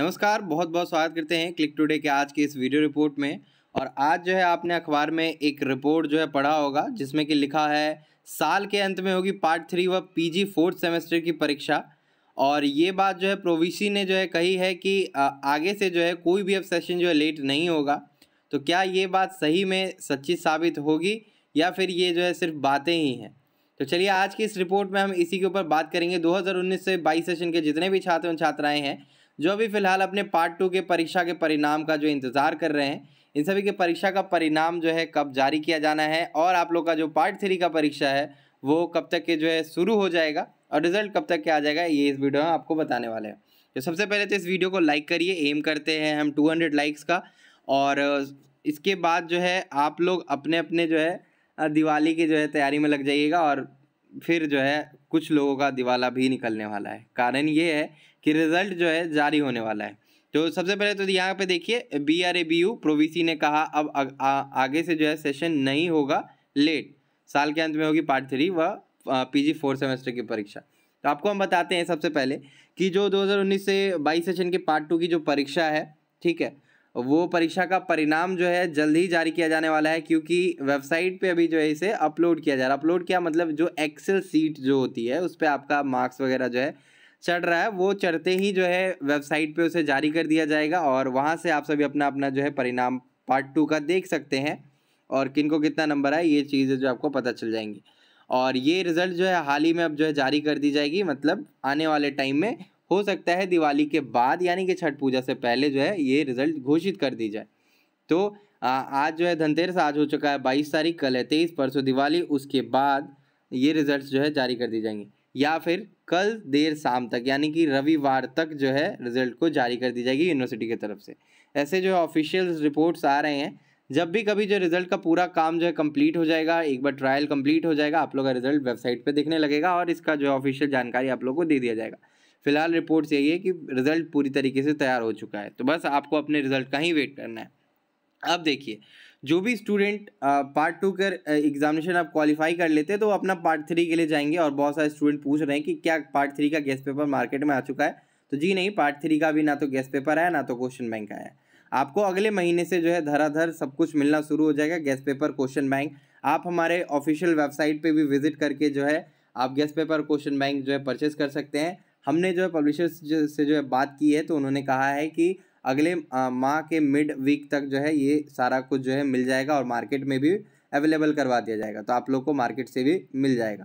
नमस्कार, बहुत बहुत स्वागत करते हैं क्लिक टुडे के आज की इस वीडियो रिपोर्ट में। और आज जो है आपने अखबार में एक रिपोर्ट जो है पढ़ा होगा जिसमें कि लिखा है साल के अंत में होगी पार्ट 3 व पीजी 4th सेमेस्टर की परीक्षा। और ये बात जो है प्रोविसी ने जो है कही है कि आगे से जो है कोई भी अब सेशन जो है लेट नहीं होगा। तो क्या ये बात सही में सच्ची साबित होगी या फिर ये जो है सिर्फ बातें ही हैं? तो चलिए आज की इस रिपोर्ट में हम इसी के ऊपर बात करेंगे। 2019 से 22 सेशन के जितने भी छात्र और छात्राएँ हैं जो अभी फ़िलहाल अपने पार्ट 2 के परीक्षा के परिणाम का जो इंतज़ार कर रहे हैं, इन सभी के परीक्षा का परिणाम जो है कब जारी किया जाना है और आप लोग का जो पार्ट 3 का परीक्षा है वो कब तक के जो है शुरू हो जाएगा और रिजल्ट कब तक के आ जाएगा, ये इस वीडियो में आपको बताने वाले हैं। तो सबसे पहले तो इस वीडियो को लाइक करिए, एम करते हैं हम 200 लाइक्स का। और इसके बाद जो है आप लोग अपने अपने जो है दिवाली की जो है तैयारी में लग जाइएगा। और फिर जो है कुछ लोगों का दिवाला भी निकलने वाला है, कारण ये है कि रिज़ल्ट जो है जारी होने वाला है। तो सबसे पहले तो यहाँ पे देखिए BRABU प्रोविसी ने कहा अब आगे से जो है सेशन नहीं होगा लेट, साल के अंत में होगी पार्ट 3 व PG 4th सेमेस्टर की परीक्षा। तो आपको हम बताते हैं सबसे पहले कि जो 2019 से 22 सेशन के पार्ट 2 की जो परीक्षा है, ठीक है, वो परीक्षा का परिणाम जो है जल्द ही जारी किया जाने वाला है, क्योंकि वेबसाइट पे अभी जो है इसे अपलोड किया जा रहा है। अपलोड किया मतलब जो एक्सेल सीट जो होती है उस पर आपका मार्क्स वगैरह जो है चढ़ रहा है, वो चढ़ते ही जो है वेबसाइट पे उसे जारी कर दिया जाएगा। और वहाँ से आप सभी अपना अपना जो है परिणाम पार्ट 2 का देख सकते हैं और किनको कितना नंबर आए ये चीज़ें जो आपको पता चल जाएंगी। और ये रिज़ल्ट जो है हाल ही में अब जो है जारी कर दी जाएगी, मतलब आने वाले टाइम में हो सकता है दिवाली के बाद यानी कि छठ पूजा से पहले जो है ये रिज़ल्ट घोषित कर दी जाए। तो आज जो है धनतेरस, आज हो चुका है 22 तारीख, कल है 23, परसों दिवाली, उसके बाद ये रिज़ल्ट जो है जारी कर दी जाएंगे या फिर कल देर शाम तक यानी कि रविवार तक जो है रिज़ल्ट को जारी कर दी जाएगी यूनिवर्सिटी की तरफ से। ऐसे जो ऑफिशियल रिपोर्ट्स आ रहे हैं। जब भी कभी जो रिज़ल्ट का पूरा काम जो है कंप्लीट हो जाएगा, एक बार ट्रायल कंप्लीट हो जाएगा, आप लोग का रिज़ल्ट वेबसाइट पर दिखने लगेगा और इसका जो ऑफिशियल जानकारी आप लोग को दे दिया जाएगा। फिलहाल रिपोर्ट्स यही है कि रिज़ल्ट पूरी तरीके से तैयार हो चुका है, तो बस आपको अपने रिज़ल्ट का ही वेट करना है। अब देखिए, जो भी स्टूडेंट पार्ट 2 के एग्जामिनेशन आप क्वालिफाई कर लेते हैं तो अपना पार्ट 3 के लिए जाएंगे। और बहुत सारे स्टूडेंट पूछ रहे हैं कि क्या पार्ट 3 का गेस्ट पेपर मार्केट में आ चुका है? तो जी नहीं, पार्ट 3 का भी ना तो गेस्ट पेपर आया ना तो क्वेश्चन बैंक आया। आपको अगले महीने से जो है धराधर सब कुछ मिलना शुरू हो जाएगा, गेस्ट पेपर, क्वेश्चन बैंक। आप हमारे ऑफिशियल वेबसाइट पर भी विजिट करके जो है आप गेस्ट पेपर, क्वेश्चन बैंक जो है परचेस कर सकते हैं। हमने जो है पब्लिशर्स से जो है बात की है तो उन्होंने कहा है कि अगले माह के मिड वीक तक जो है ये सारा कुछ जो है मिल जाएगा और मार्केट में भी अवेलेबल करवा दिया जाएगा, तो आप लोग को मार्केट से भी मिल जाएगा।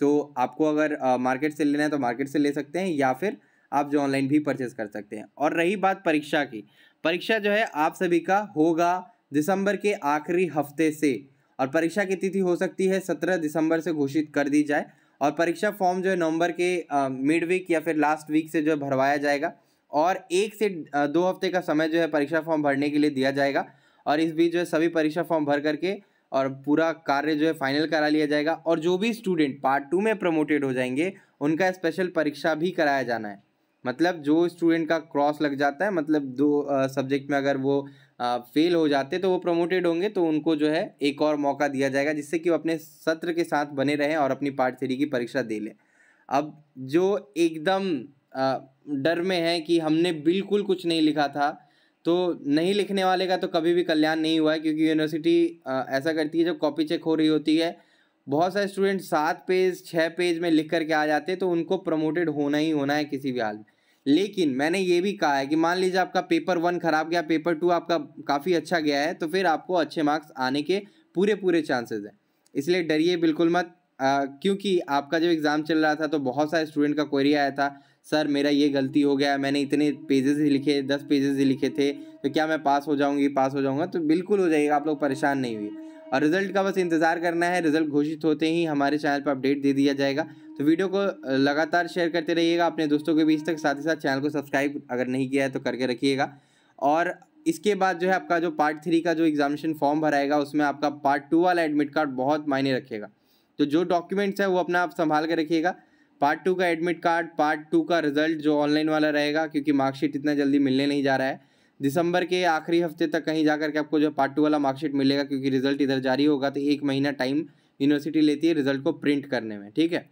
तो आपको अगर मार्केट से लेना है तो मार्केट से ले सकते हैं या फिर आप जो ऑनलाइन भी परचेस कर सकते हैं। और रही बात परीक्षा की, परीक्षा जो है आप सभी का होगा दिसंबर के आखिरी हफ्ते से और परीक्षा की तिथि हो सकती है 17 दिसंबर से घोषित कर दी जाए। और परीक्षा फॉर्म जो है नवंबर के मिड वीक या फिर लास्ट वीक से जो है भरवाया जाएगा और 1 से 2 हफ्ते का समय जो है परीक्षा फॉर्म भरने के लिए दिया जाएगा। और इस बीच जो है सभी परीक्षा फॉर्म भर करके और पूरा कार्य जो है फाइनल करा लिया जाएगा। और जो भी स्टूडेंट पार्ट 2 में प्रमोटेड हो जाएंगे उनका स्पेशल परीक्षा भी कराया जाना है। मतलब जो स्टूडेंट का क्रॉस लग जाता है, मतलब 2 सब्जेक्ट में अगर वो फेल हो जाते तो वो प्रमोटेड होंगे, तो उनको जो है एक और मौका दिया जाएगा जिससे कि वो अपने सत्र के साथ बने रहें और अपनी पार्ट 3 की परीक्षा दे लें। अब जो एकदम डर में है कि हमने बिल्कुल कुछ नहीं लिखा था, तो नहीं लिखने वाले का तो कभी भी कल्याण नहीं हुआ है, क्योंकि यूनिवर्सिटी ऐसा करती है जब कॉपी चेक हो रही होती है बहुत सारे स्टूडेंट 7 पेज 6 पेज में लिख करके आ जाते, तो उनको प्रमोटेड होना ही होना है किसी भी हाल में। लेकिन मैंने ये भी कहा है कि मान लीजिए आपका पेपर 1 ख़राब गया, पेपर 2 आपका काफ़ी अच्छा गया है, तो फिर आपको अच्छे मार्क्स आने के पूरे चांसेस हैं। इसलिए डरिए बिल्कुल मत, क्योंकि आपका जो एग्ज़ाम चल रहा था तो बहुत सारे स्टूडेंट का क्वेरी आया था, सर मेरा ये गलती हो गया, मैंने इतने पेजेस ही लिखे, 10 पेजेस ही लिखे थे, तो क्या मैं पास हो जाऊँगा? तो बिल्कुल हो जाइएगा, आप लोग परेशान नहीं हुए। और रिज़ल्ट का बस इंतज़ार करना है, रिज़ल्ट घोषित होते ही हमारे चैनल पर अपडेट दे दिया जाएगा। तो वीडियो को लगातार शेयर करते रहिएगा अपने दोस्तों के बीच तक, साथ ही साथ चैनल को सब्सक्राइब अगर नहीं किया है तो करके रखिएगा। और इसके बाद जो है आपका जो पार्ट 3 का जो एग्जामिनेशन फॉर्म भराएगा उसमें आपका पार्ट 2 वाला एडमिट कार्ड बहुत मायने रखेगा। तो जो डॉक्यूमेंट्स है वो अपना आप संभाल कर रखिएगा, पार्ट 2 का एडमिट कार्ड, पार्ट 2 का रिजल्ट जो ऑनलाइन वाला रहेगा, क्योंकि मार्कशीट इतना जल्दी मिलने नहीं जा रहा है। दिसंबर के आखिरी हफ्ते तक कहीं जा करके आपको जो पार्ट 2 वाला मार्कशीट मिलेगा, क्योंकि रिजल्ट इधर जारी होगा तो 1 महीना टाइम यूनिवर्सिटी लेती है रिजल्ट को प्रिंट करने में, ठीक है।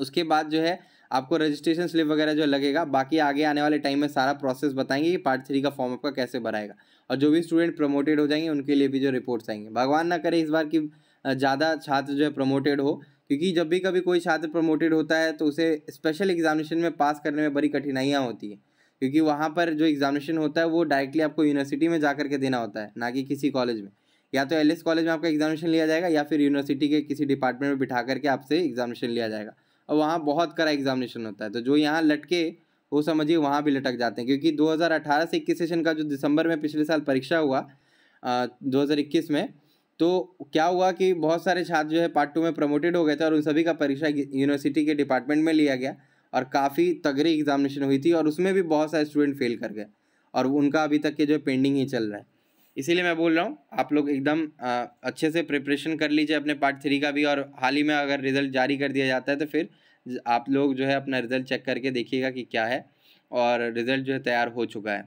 उसके बाद जो है आपको रजिस्ट्रेशन स्लिप वगैरह जो लगेगा, बाकी आगे आने वाले टाइम में सारा प्रोसेस बताएंगे कि पार्ट 3 का फॉर्म आपका कैसे भराएगा। और जो भी स्टूडेंट प्रमोटेड हो जाएंगे उनके लिए भी जो रिपोर्ट्स आएंगे, भगवान ना करे इस बार की ज़्यादा छात्र जो है प्रमोटेड हो, क्योंकि जब भी कभी कोई छात्र प्रमोटेड होता है तो उसे स्पेशल एग्जामिनेशन में पास करने में बड़ी कठिनाइयाँ होती है, क्योंकि वहाँ पर जो एग्जामिनेशन होता है वो डायरेक्टली आपको यूनिवर्सिटी में जा करके देना होता है, ना कि किसी कॉलेज में। या तो एलएस कॉलेज में आपका एग्जामिनेशन लिया जाएगा या फिर यूनिवर्सिटी के किसी डिपार्टमेंट में बिठा करके आपसे एग्जामिनेशन लिया जाएगा, और वहाँ बहुत कड़ा एग्जामिनेशन होता है। तो जो यहाँ लटके वो समझिए वहाँ भी लटक जाते हैं, क्योंकि 2018 से 21 सेशन का जो दिसंबर में पिछले साल परीक्षा हुआ 2021 में, तो क्या हुआ कि बहुत सारे छात्र जो है पार्ट 2 में प्रमोटेड हो गए थे और उन सभी का परीक्षा यूनिवर्सिटी के डिपार्टमेंट में लिया गया और काफ़ी तगड़ी एग्जामिनेशन हुई थी और उसमें भी बहुत सारे स्टूडेंट फेल कर गए और उनका अभी तक के जो पेंडिंग ही चल रहा है। इसीलिए मैं बोल रहा हूँ आप लोग एकदम अच्छे से प्रिपरेशन कर लीजिए अपने पार्ट 3 का भी, और हाल ही में अगर रिज़ल्ट जारी कर दिया जाता है तो फिर आप लोग जो है अपना रिज़ल्ट चेक करके देखिएगा कि क्या है, और रिज़ल्ट जो है तैयार हो चुका है।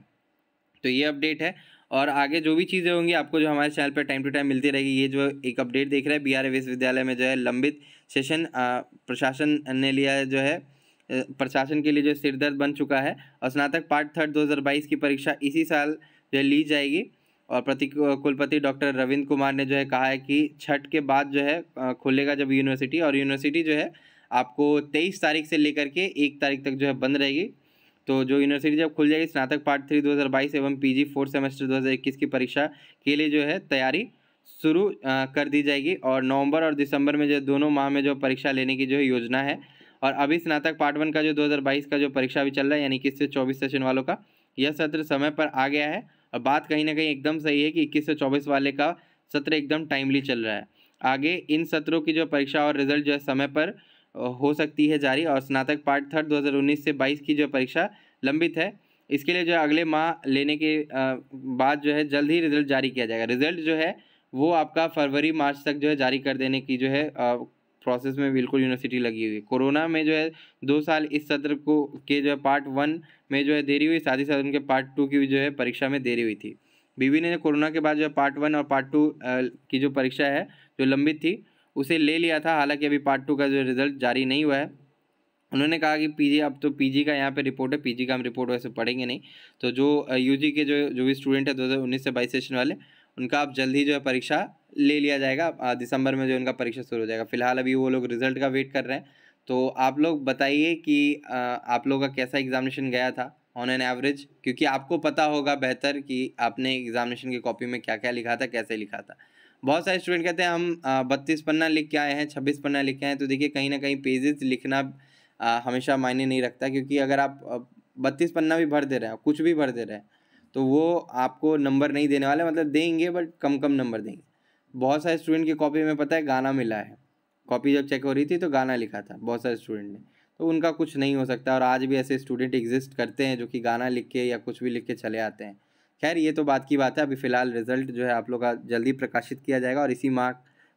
तो ये अपडेट है, और आगे जो भी चीज़ें होंगी आपको जो हमारे चैनल पर टाइम टू टाइम मिलती रहेगी। ये जो एक अपडेट देख रहा है, बिहार विश्वविद्यालय में जो है लंबित सेशन प्रशासन ने लिया जो है, प्रशासन के लिए जो सिरदर्द बन चुका है, और स्नातक पार्ट 3 2022 की परीक्षा इसी साल जो है ली जाएगी। और कुलपति डॉक्टर रविंद्र कुमार ने जो है कहा है कि छठ के बाद जो है खुलेगा जब यूनिवर्सिटी, और यूनिवर्सिटी जो है आपको 23 तारीख से लेकर के 1 तारीख तक जो है बंद रहेगी। तो जो यूनिवर्सिटी जब खुल जाएगी स्नातक पार्ट 3 2022 एवं पीजी 4th सेमेस्टर 2021 की परीक्षा के लिए जो है तैयारी शुरू कर दी जाएगी, और नवंबर और दिसंबर में जो दोनों माह में जो परीक्षा लेने की जो योजना है। और अभी स्नातक पार्ट 1 का जो 2022 का जो परीक्षा भी चल रहा है, यानी 21 से 24 सेशन वालों का यह सत्र समय पर आ गया है, और बात कहीं ना कहीं एकदम सही है कि 21 से 24 वाले का सत्र एकदम टाइमली चल रहा है। आगे इन सत्रों की जो परीक्षा और रिजल्ट जो है समय पर हो सकती है जारी, और स्नातक पार्ट 3 2019 से 22 की जो परीक्षा लंबित है इसके लिए जो अगले माह लेने के बाद जो है जल्द ही रिजल्ट जारी किया जाएगा। रिजल्ट जो है वो आपका फरवरी-मार्च तक जो है जारी कर देने की जो है प्रोसेस में बिल्कुल यूनिवर्सिटी लगी हुई है। कोरोना में जो है 2 साल इस सत्र को के जो है पार्ट 1 में जो है देरी हुई, साथ ही साथ उनके पार्ट 2 की भी जो है परीक्षा में देरी हुई थी। बीबी ने कोरोना के बाद जो है पार्ट 1 और पार्ट 2 की जो परीक्षा है जो लंबित थी उसे ले लिया था, हालांकि अभी पार्ट 2 का जो रिजल्ट जारी नहीं हुआ है। उन्होंने कहा कि पीजी, अब तो पीजी का यहाँ पे रिपोर्ट है, पीजी का हम रिपोर्ट वैसे पढ़ेंगे नहीं, तो जो यूजी के जो भी स्टूडेंट है 2019 से 22 सेशन वाले उनका अब जल्द ही जो है परीक्षा ले लिया जाएगा, दिसंबर में जो उनका परीक्षा शुरू हो जाएगा। फिलहाल अभी वो लोग रिजल्ट का वेट कर रहे हैं। तो आप लोग बताइए कि आप लोगों का कैसा एग्जामिनेशन गया था ऑन एन एवरेज, क्योंकि आपको पता होगा बेहतर कि आपने एग्जामिनेशन की कॉपी में क्या क्या लिखा था, कैसे लिखा था। बहुत सारे स्टूडेंट कहते हैं हम 32 पन्ना लिख के आए हैं, 26 पन्ना लिख के आए हैं, तो देखिए कहीं ना कहीं पेजेस लिखना हमेशा मायने नहीं रखता, क्योंकि अगर आप 32 पन्ना भी भर दे रहे हैं, कुछ भी भर दे रहे हैं, तो वो आपको नंबर नहीं देने वाले, मतलब देंगे बट कम नंबर देंगे। बहुत सारे स्टूडेंट की कॉपी में पता है गाना मिला है, कॉपी जब चेक हो रही थी तो गाना लिखा था बहुत सारे स्टूडेंट ने, तो उनका कुछ नहीं हो सकता। और आज भी ऐसे स्टूडेंट एग्जिस्ट करते हैं जो कि गाना लिख के या कुछ भी लिख के चले आते हैं। खैर ये तो बात की बात है, अभी फ़िलहाल रिजल्ट जो है आप लोग का जल्दी प्रकाशित किया जाएगा और इसी माह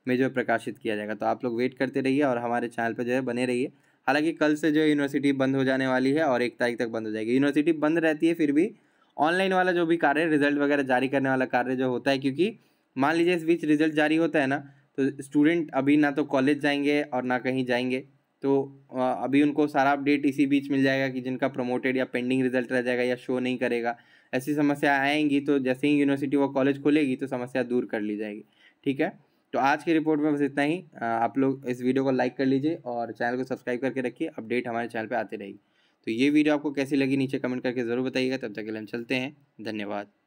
में जो प्रकाशित किया जाएगा, तो आप लोग वेट करते रहिए और हमारे चैनल पर जो है बने रहिए। हालाँकि कल से जो है यूनिवर्सिटी बंद हो जाने वाली है और 1 तारीख तक बंद हो जाएगी। यूनिवर्सिटी बंद रहती है फिर भी ऑनलाइन वाला जो भी कार्य रिजल्ट वगैरह जारी करने वाला कार्य जो होता है, क्योंकि मान लीजिए इस बीच रिजल्ट जारी होता है ना, तो स्टूडेंट अभी ना तो कॉलेज जाएंगे और ना कहीं जाएंगे, तो अभी उनको सारा अपडेट इसी बीच मिल जाएगा कि जिनका प्रमोटेड या पेंडिंग रिजल्ट रह जाएगा या शो नहीं करेगा, ऐसी समस्या आएंगी। तो जैसे ही यूनिवर्सिटी व कॉलेज खुलेगी तो समस्या दूर कर ली जाएगी। ठीक है, तो आज की रिपोर्ट में बस इतना ही। आप लोग इस वीडियो को लाइक कर लीजिए और चैनल को सब्सक्राइब करके रखिए, अपडेट हमारे चैनल पर आती रहेगी। तो ये वीडियो आपको कैसी लगी नीचे कमेंट करके ज़रूर बताइएगा। तब तक के लिए हम चलते हैं, धन्यवाद।